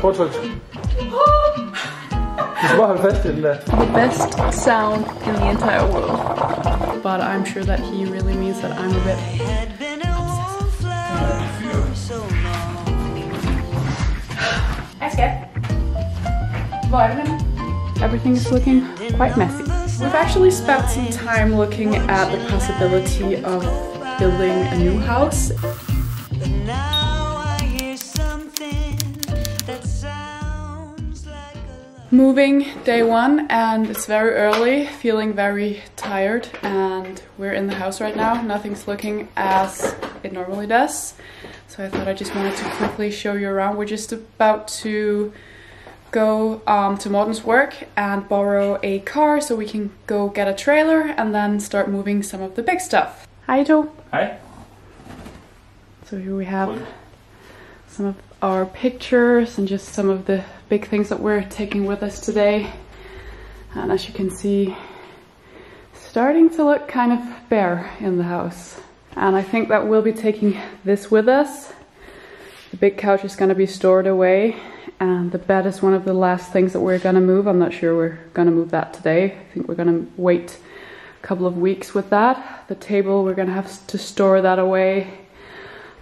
Prøv you should hold fast in that. The best sound in the entire world. But I'm sure that he really means that I'm a bit obsessive. Everything is looking quite messy. We've actually spent some time looking at the possibility of building a new house. Moving day one, and it's very early, feeling very tired, and we're in the house right now. Nothing's looking as it normally does, so I thought I just wanted to quickly show you around. We're just about to go to Morten's work and borrow a car so we can go get a trailer and then start moving some of the big stuff. Hi, Joe. Hi. So here we have some of our pictures and just some of the big things that we're taking with us today, and as you can see, starting to look kind of bare in the house. And I think that we'll be taking this with us. The big couch is going to be stored away, and the bed is one of the last things that we're going to move. I'm not sure we're going to move that today. I think we're going to wait a couple of weeks with that. The table, we're going to have to store that away,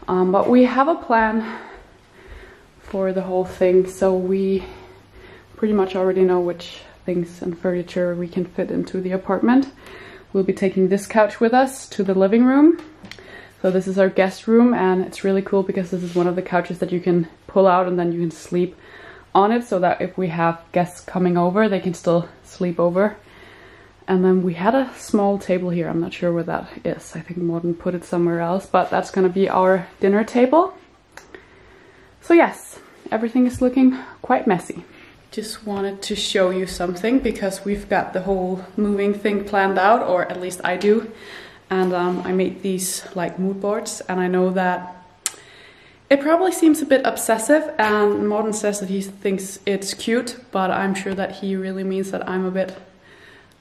but we have a plan for the whole thing, so we pretty much already know which things and furniture we can fit into the apartment. We'll be taking this couch with us to the living room. So this is our guest room, and it's really cool because this is one of the couches that you can pull out and then you can sleep on it, so that if we have guests coming over, they can still sleep over. And then we had a small table here. I'm not sure where that is. I think Morten put it somewhere else, but that's gonna be our dinner table. So yes, everything is looking quite messy. Just wanted to show you something because we've got the whole moving thing planned out, or at least I do. And I made these like mood boards, and I know that it probably seems a bit obsessive, and Morten says that he thinks it's cute, but I'm sure that he really means that I'm a bit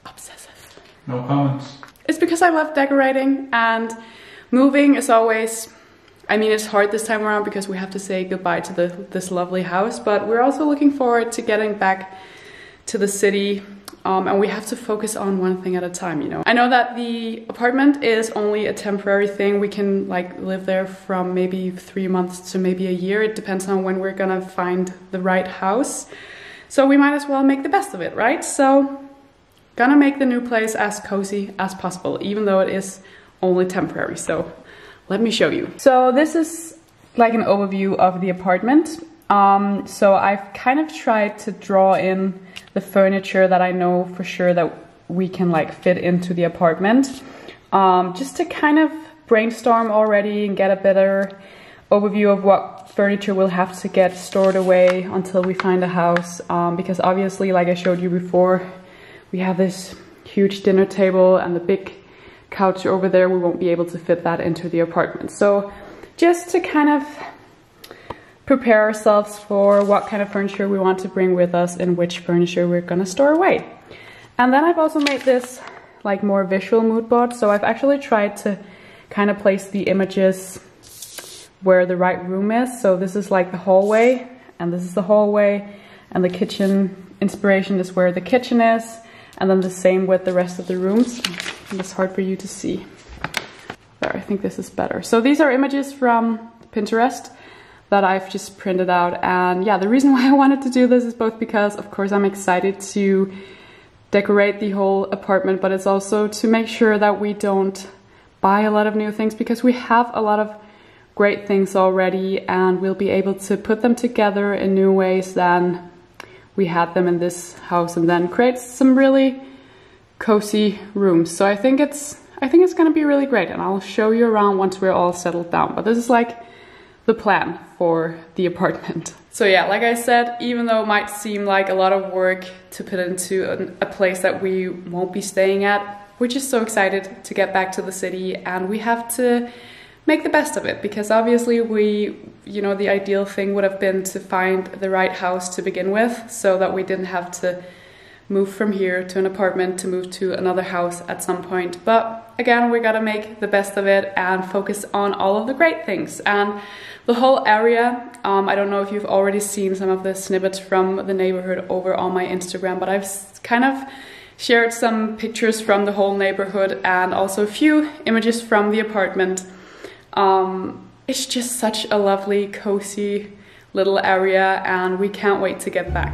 obsessive. No comments. It's because I love decorating, and moving is always, I mean, it's hard this time around because we have to say goodbye to this lovely house, but we're also looking forward to getting back to the city, and we have to focus on one thing at a time, you know. I know that the apartment is only a temporary thing. We can like live there from maybe 3 months to maybe a year. It depends on when we're gonna find the right house. So we might as well make the best of it, right? So gonna make the new place as cozy as possible, even though it is only temporary, so. Let me show you. So this is like an overview of the apartment. So I've kind of tried to draw in the furniture that I know for sure that we can like fit into the apartment, just to kind of brainstorm already and get a better overview of what furniture we'll have to get stored away until we find a house. Because obviously, like I showed you before, we have this huge dinner table and the big couch over there. We won't be able to fit that into the apartment. So just to kind of prepare ourselves for what kind of furniture we want to bring with us and which furniture we're gonna store away. And then I've also made this like more visual mood board. So I've actually tried to kind of place the images where the right room is. So this is like the hallway, and this is the hallway, and the kitchen inspiration is where the kitchen is, and then the same with the rest of the rooms. And it's hard for you to see. There, I think this is better. So these are images from Pinterest that I've just printed out. And yeah, the reason why I wanted to do this is both because, of course, I'm excited to decorate the whole apartment, but it's also to make sure that we don't buy a lot of new things, because we have a lot of great things already, and we'll be able to put them together in new ways than we had them in this house, and then create some really cozy rooms. So I think it's gonna be really great, and I'll show you around once we're all settled down. But this is like the plan for the apartment. So yeah, like I said, even though it might seem like a lot of work to put into a place that we won't be staying at, we're just so excited to get back to the city, and we have to make the best of it, because obviously we, you know, the ideal thing would have been to find the right house to begin with, so that we didn't have to move from here to an apartment to move to another house at some point. But again, we gotta make the best of it and focus on all of the great things. And the whole area, I don't know if you've already seen some of the snippets from the neighborhood over on my Instagram, but I've kind of shared some pictures from the whole neighborhood and also a few images from the apartment. It's just such a lovely, cozy little area, and we can't wait to get back.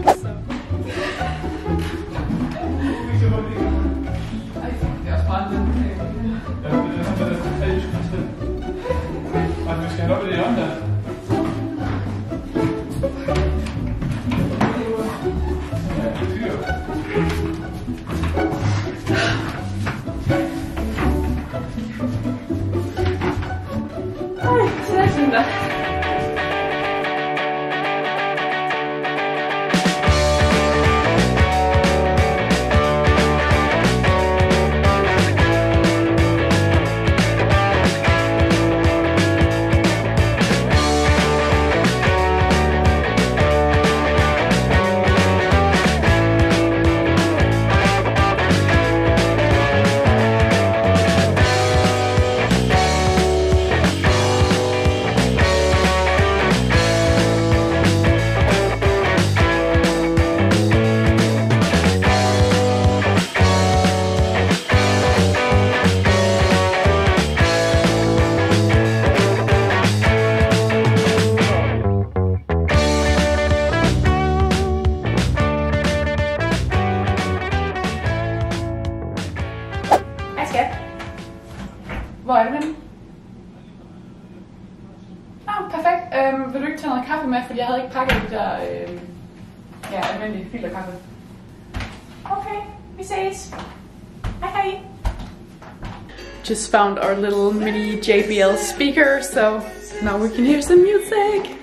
Just found our little mini JBL speaker, so now we can hear some music.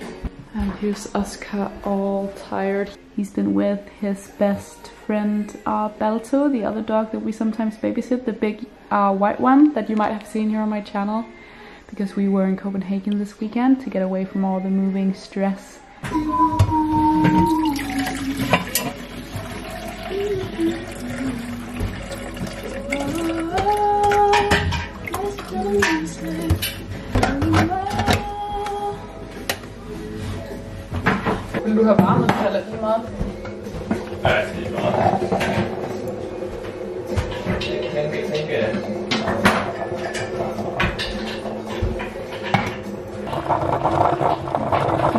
And here's Oscar, all tired. He's been with his best friend Balto, the other dog that we sometimes babysit, the big white one that you might have seen here on my channel, because we were in Copenhagen this weekend to get away from all the moving stress. Vil du have varmet eller lige meget? Ja, lige meget.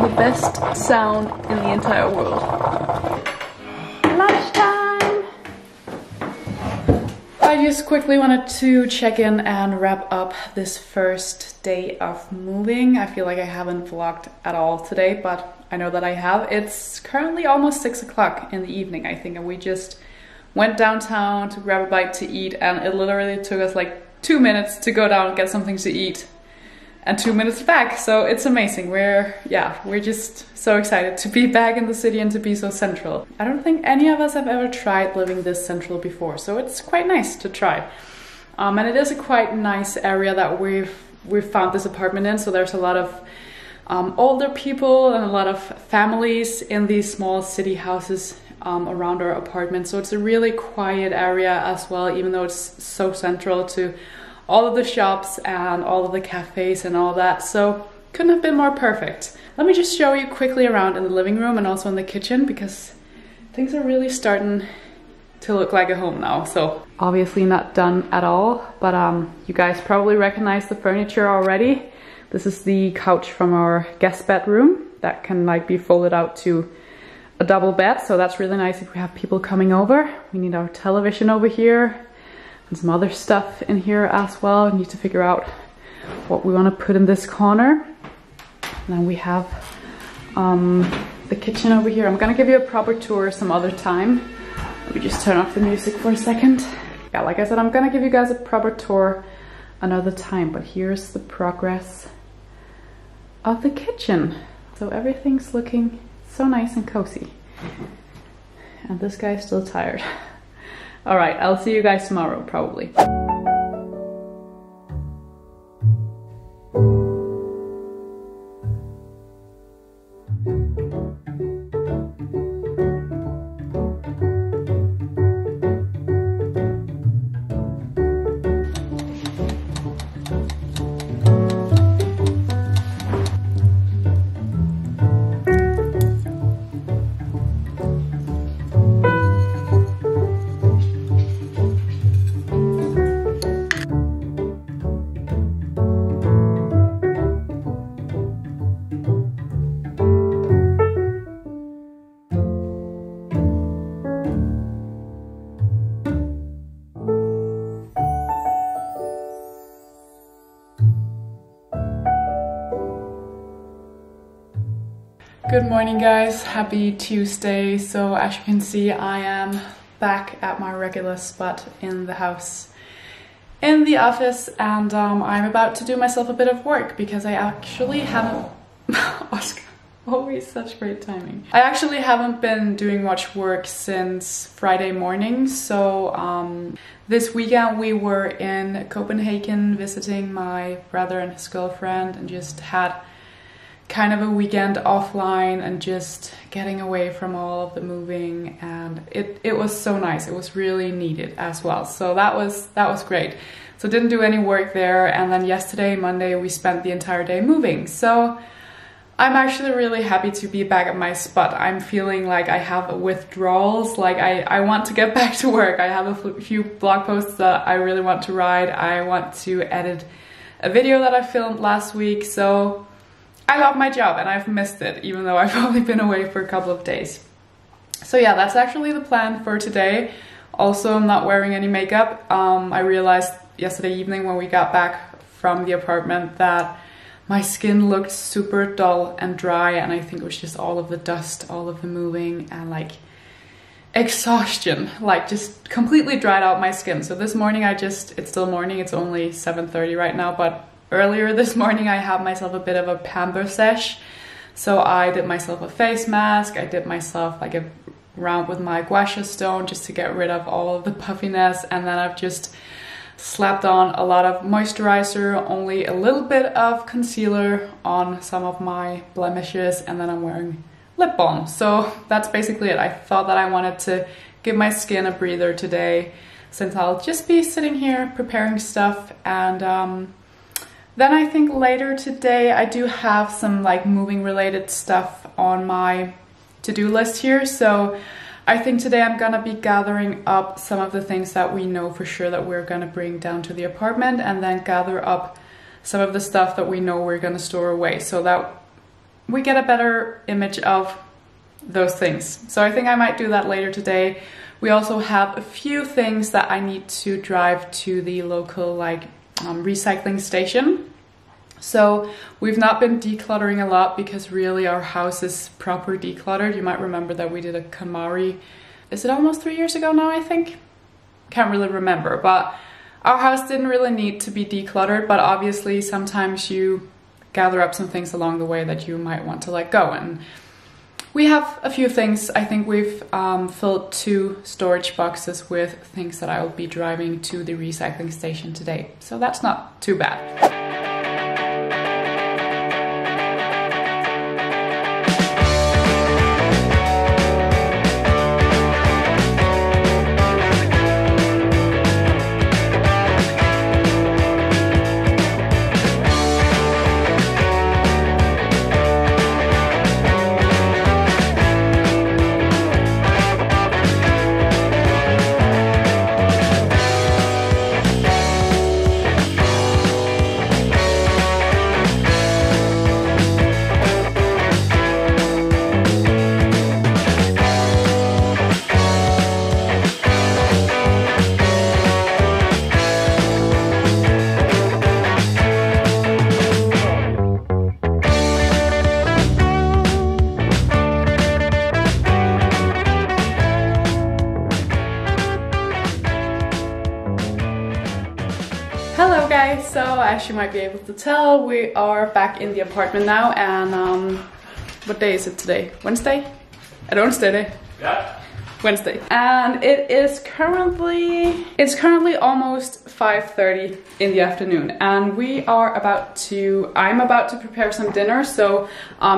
The best sound in the entire world. I just quickly wanted to check in and wrap up this first day of moving. I feel like I haven't vlogged at all today, but I know that I have. It's currently almost 6 o'clock in the evening, I think, and we just went downtown to grab a bite to eat, and it literally took us like 2 minutes to go down and get something to eat and 2 minutes back. So it's amazing. We're just so excited to be back in the city and to be so central. I don't think any of us have ever tried living this central before, so it's quite nice to try. And it is a quite nice area that we've found this apartment in, so there's a lot of older people and a lot of families in these small city houses around our apartment. So it's a really quiet area as well, even though it's so central to all of the shops and all of the cafes and all that, so couldn't have been more perfect. Let me just show you quickly around in the living room and also in the kitchen, because things are really starting to look like a home now. So obviously not done at all, but you guys probably recognize the furniture already. This is the couch from our guest bedroom that can like be folded out to a double bed, so that's really nice if we have people coming over. We need our television over here, some other stuff in here as well. We need to figure out what we want to put in this corner. And then we have the kitchen over here. I'm gonna give you a proper tour some other time. Let me just turn off the music for a second. Yeah, like I said, I'm gonna give you guys a proper tour another time, but here's the progress of the kitchen. So everything's looking so nice and cozy. And this guy's still tired. All right, I'll see you guys tomorrow, probably. Good morning guys, happy Tuesday. So as you can see, I am back at my regular spot in the house, in the office, and I'm about to do myself a bit of work because I actually haven't... Oscar, always such great timing. I actually haven't been doing much work since Friday morning, so this weekend we were in Copenhagen visiting my brother and his girlfriend and just had kind of a weekend offline and just getting away from all of the moving, and it was so nice. It was really needed as well, so that was great. So didn't do any work there, and then yesterday, Monday, we spent the entire day moving. So I'm actually really happy to be back at my spot. I'm feeling like I have withdrawals, like I want to get back to work. I have a few blog posts that I really want to write. I want to edit a video that I filmed last week, so I love my job and I've missed it, even though I've only been away for a couple of days. So yeah, that's actually the plan for today. Also, I'm not wearing any makeup. I realized yesterday evening when we got back from the apartment that my skin looked super dull and dry, and I think it was just all of the dust, all of the moving, and like exhaustion, like just completely dried out my skin. So this morning it's still morning, it's only 7:30 right now, but earlier this morning I had myself a bit of a pamper sesh. So I did myself a face mask, I did myself like a round with my gua sha stone just to get rid of all of the puffiness, and then I've just slapped on a lot of moisturizer, only a little bit of concealer on some of my blemishes, and then I'm wearing lip balm. So that's basically it. I thought that I wanted to give my skin a breather today since I'll just be sitting here preparing stuff, and then I think later today I do have some like moving related stuff on my to-do list here. So I think today I'm gonna be gathering up some of the things that we know for sure that we're gonna bring down to the apartment, and then gather up some of the stuff that we know we're gonna store away so that we get a better image of those things. So I think I might do that later today. We also have a few things that I need to drive to the local like recycling station. So we've not been decluttering a lot because really our house is proper decluttered. You might remember that we did a Kamari, is it almost 3 years ago now, I think? Can't really remember, but our house didn't really need to be decluttered, but obviously sometimes you gather up some things along the way that you might want to let go, and we have a few things. I think we've filled 2 storage boxes with things that I will be driving to the recycling station today, so that's not too bad. As you might be able to tell, we are back in the apartment now, and what day is it today? Wednesday? I don't stay. Yeah. Wednesday. And it's currently almost 5:30 in the afternoon, and I'm about to prepare some dinner. So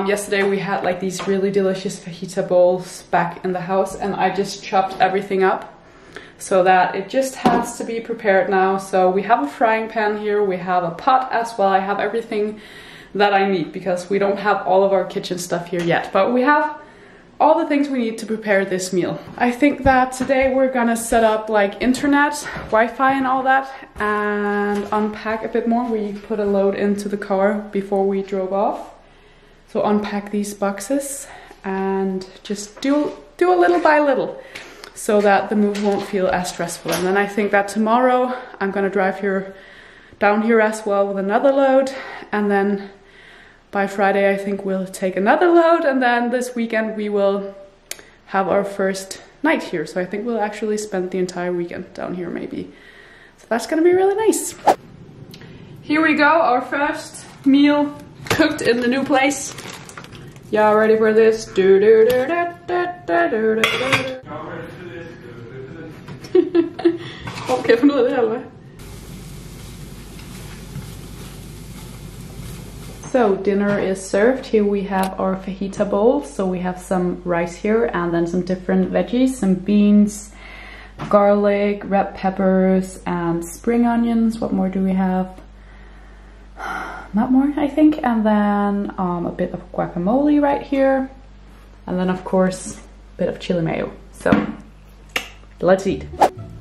yesterday we had like these really delicious fajita bowls back in the house, and I just chopped everything up so that it just has to be prepared now. So we have a frying pan here, we have a pot as well. I have everything that I need because we don't have all of our kitchen stuff here yet, but we have all the things we need to prepare this meal. I think that today we're gonna set up like internet, Wi-Fi and all that, and unpack a bit more. We put a load into the car before we drove off, so unpack these boxes and just do a little by little, so that the move won't feel as stressful. And then I think that tomorrow I'm gonna drive down here as well with another load, and then By Friday, I think we'll take another load, and then this weekend we will have our first night here. So I think we'll actually spend the entire weekend down here maybe. So that's gonna be really nice. Here we go, our first meal cooked in the new place. Y'all ready for this? Do do do da da da do da. Y'all ready for this? Do do do da. Okay, for noget eller hvad? So dinner is served. Here we have our fajita bowl. So we have some rice here and then some different veggies, some beans, garlic, red peppers, and spring onions. What more do we have? Not more, I think. And then a bit of guacamole right here. And then of course, a bit of chili mayo. So let's eat.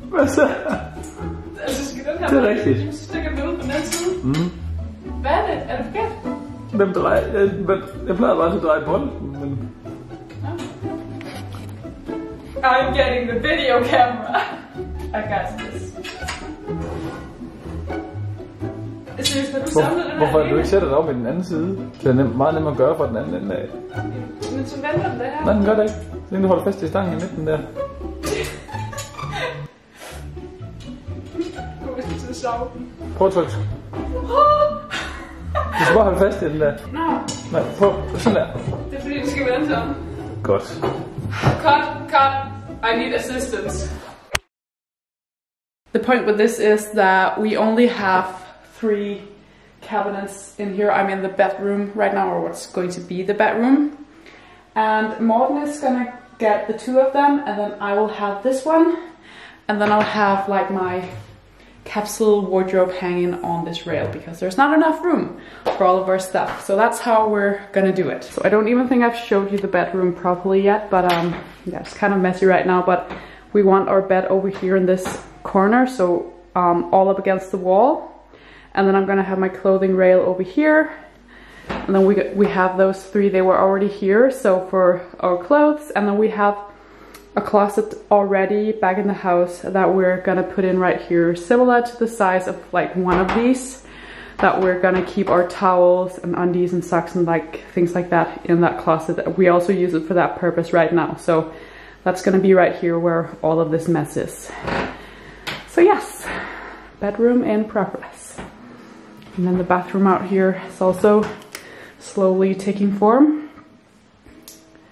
What's that? Delicious. Hvad er det forkert? Jeg plejer bare til at dreje bolden, men... I'm getting the video camera. I got this. Seriøst, når du samlede den her... Hvorfor du ikke sætter dig op i den anden side? Det er meget nemt at gøre fra den anden ende af. Men så vender den der her. Nej, den gør det ikke. Så du holder fast i stangen i midten der. Du vil til at sove den. Prøv at trykke. Du skal bare holde fast i den der. Nej, prøv. Sådan der. Det er fordi, den skal vende sådan. Godt. Cut. I need assistance. The point with this is that we only have 3 cabinets in here. I'm in the bedroom right now, or what's going to be the bedroom. And Morten is gonna get the 2 of them, and then I will have this one. And then I'll have like my capsule wardrobe hanging on this rail because there's not enough room for all of our stuff. So that's how we're gonna do it. So I don't even think I've showed you the bedroom properly yet, but yeah, it's kind of messy right now, but we want our bed over here in this corner, so all up against the wall. And then I'm gonna have my clothing rail over here. And then we have those 3, they were already here, so for our clothes. And then we have a closet already back in the house that we're gonna put in right here, similar to the size of like one of these, that we're gonna keep our towels and undies and socks and like things like that in that closet. We also use it for that purpose right now. So that's gonna be right here where all of this mess is. So yes, bedroom in progress. And then the bathroom out here is also slowly taking form.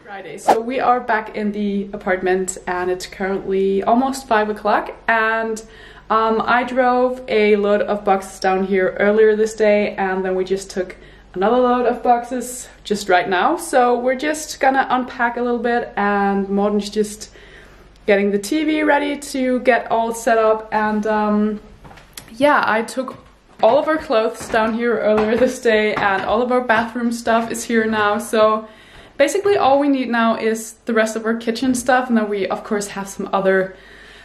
Friday. So we are back in the apartment and it's currently almost 5 o'clock, and I drove a load of boxes down here earlier this day, and then we just took another load of boxes just right now. So we're just gonna unpack a little bit, and Morten's just getting the TV ready to get all set up. And yeah, I took all of our clothes down here earlier this day, and all of our bathroom stuff is here now. So basically all we need now is the rest of our kitchen stuff, and then we of course have some other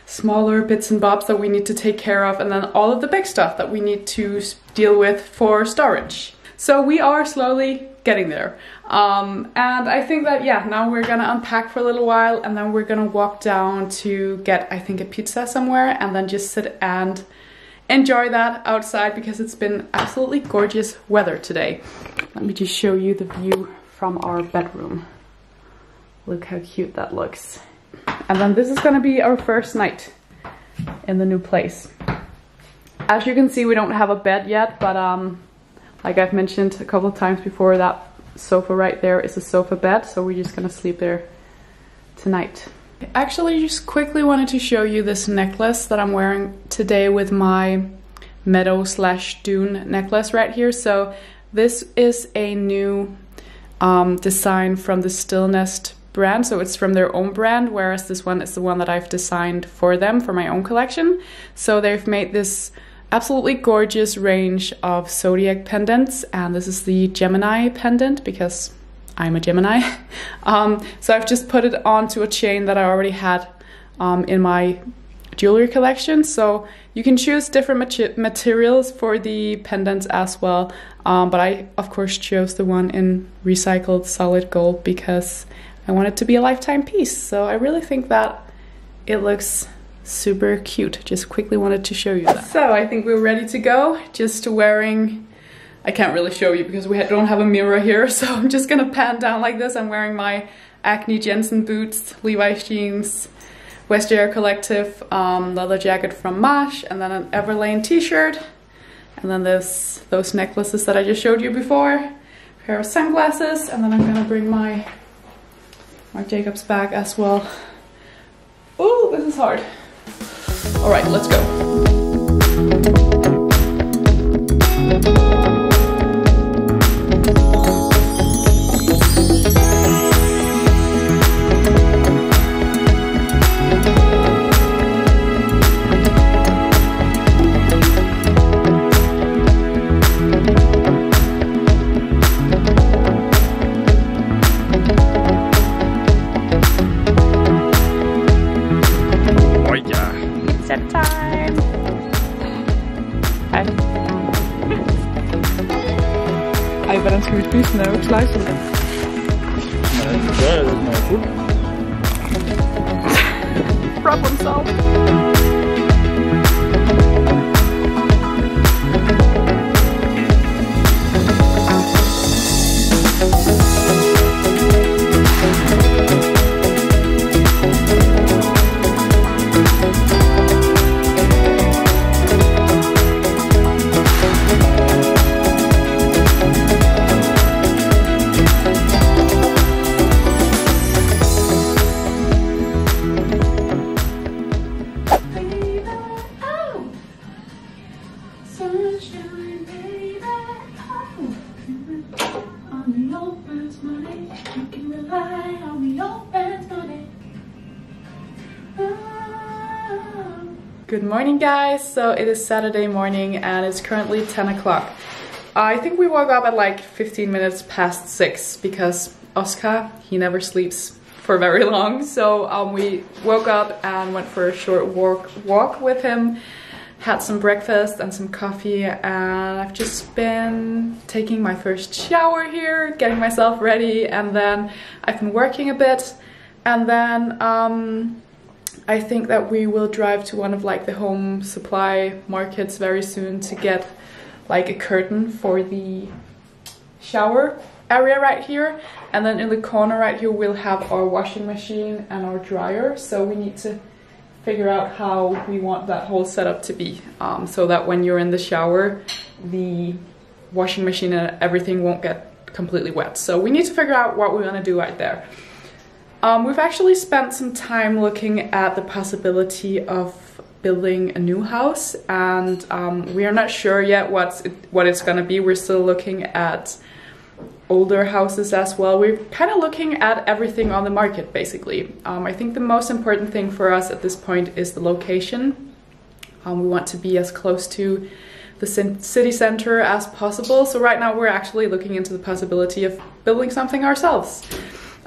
smaller bits and bobs that we need to take care of, and then all of the big stuff that we need to deal with for storage. So we are slowly getting there. And I think that, yeah, now we're gonna unpack for a little while, and then we're gonna walk down to get, I think, a pizza somewhere, and then just sit and enjoy that outside because it's been absolutely gorgeous weather today. Let me just show you the view from our bedroom. Look how cute that looks. And then this is gonna be our first night in the new place. As you can see, we don't have a bed yet, but like I've mentioned a couple of times before, that sofa right there is a sofa bed, so we're just gonna sleep there tonight. I actually just quickly wanted to show you this necklace that I'm wearing today with my Meadow / Dune necklace right here. So this is a new design from the Still Nest brand, so it's from their own brand, whereas this one is the one that I've designed for them for my own collection. So they've made this absolutely gorgeous range of zodiac pendants, and this is the Gemini pendant because I'm a Gemini. So I've just put it onto a chain that I already had in my jewelry collection. So you can choose different materials for the pendants as well, but I of course chose the one in recycled solid gold because I want it to be a lifetime piece. So I really think that it looks super cute. Just quickly wanted to show you that. So I think we're ready to go. Just wearing I can't really show you because we don't have a mirror here, so I'm just gonna pan down like this. I'm wearing my Acne Jensen boots, Levi's jeans, West Air Collective leather jacket from MASH, and then an Everlane t-shirt, and then this, those necklaces that I just showed you before, a pair of sunglasses, and then I'm gonna bring my Marc Jacobs bag as well. Ooh, this is hard. All right, let's go. Problem solved. Good morning, guys. So it is Saturday morning and it's currently 10 o'clock. I think we woke up at like 15 minutes past 6 because Oscar, he never sleeps for very long. So we woke up and went for a short walk with him, had some breakfast and some coffee, and I've just been taking my first shower here, getting myself ready, and then I've been working a bit, and then I think that we will drive to one of like the home supply markets very soon to get like a curtain for the shower area right here. And then in the corner right here we'll have our washing machine and our dryer. So we need to figure out how we want that whole setup to be, so that when you're in the shower the washing machine and everything won't get completely wet. So we need to figure out what we want to do right there. We've actually spent some time looking at the possibility of building a new house, and we are not sure yet what it's going to be. We're still looking at older houses as well. We're kind of looking at everything on the market, basically. I think the most important thing for us at this point is the location. We want to be as close to the city center as possible. So right now we're actually looking into the possibility of building something ourselves.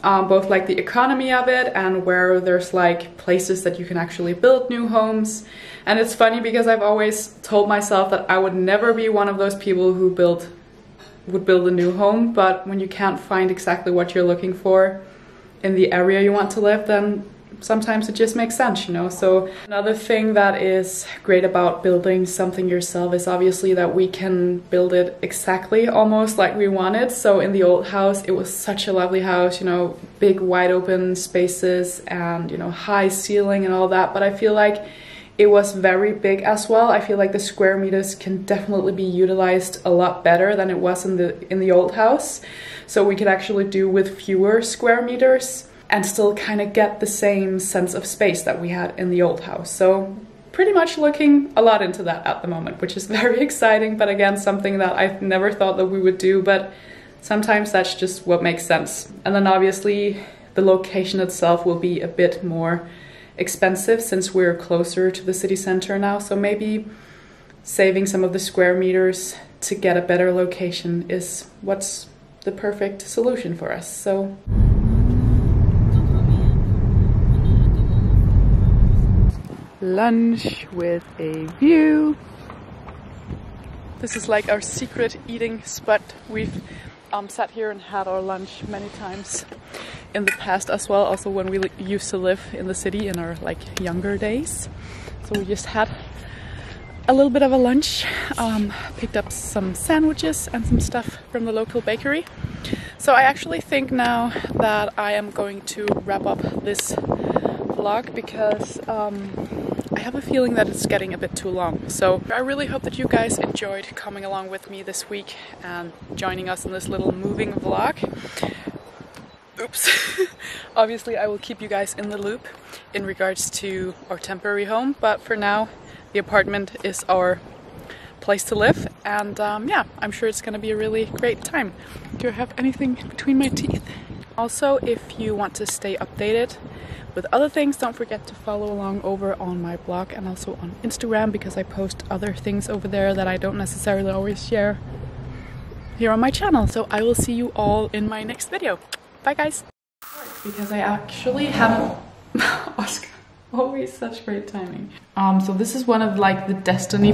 Both like the economy of it and where there's like places that you can actually build new homes. And it's funny because I've always told myself that I would never be one of those people who would build a new home, but when you can't find exactly what you're looking for in the area you want to live, then sometimes it just makes sense, you know. So another thing that is great about building something yourself is obviously that we can build it exactly almost like we want it. So in the old house, it was such a lovely house, you know, big wide open spaces and, you know, high ceiling and all that, but I feel like it was very big as well. I feel like the square meters can definitely be utilized a lot better than it was in the old house. So we could actually do with fewer square meters and still kind of get the same sense of space that we had in the old house. So pretty much looking a lot into that at the moment, which is very exciting, but again, something that I've never thought that we would do, but sometimes that's just what makes sense. And then obviously the location itself will be a bit more expensive since we're closer to the city center now, so maybe saving some of the square meters to get a better location is what's the perfect solution for us. So lunch with a view. This is like our secret eating spot. We've sat here and had our lunch many times in the past as well, also when we used to live in the city in our like younger days. So we just had a little bit of a lunch. Picked up some sandwiches and some stuff from the local bakery. So I actually think now that I am going to wrap up this vlog because I have a feeling that it's getting a bit too long. So I really hope that you guys enjoyed coming along with me this week and joining us in this little moving vlog. Oops. Obviously I will keep you guys in the loop in regards to our temporary home, but for now the apartment is our place to live, and yeah, I'm sure it's gonna be a really great time. Do I have anything between my teeth? Also, if you want to stay updated with other things, don't forget to follow along over on my blog and also on Instagram, because I post other things over there that I don't necessarily always share here on my channel. So I will see you all in my next video. Bye guys! Because I actually haven't... Oscar, always such great timing. So this is one of like the Destiny...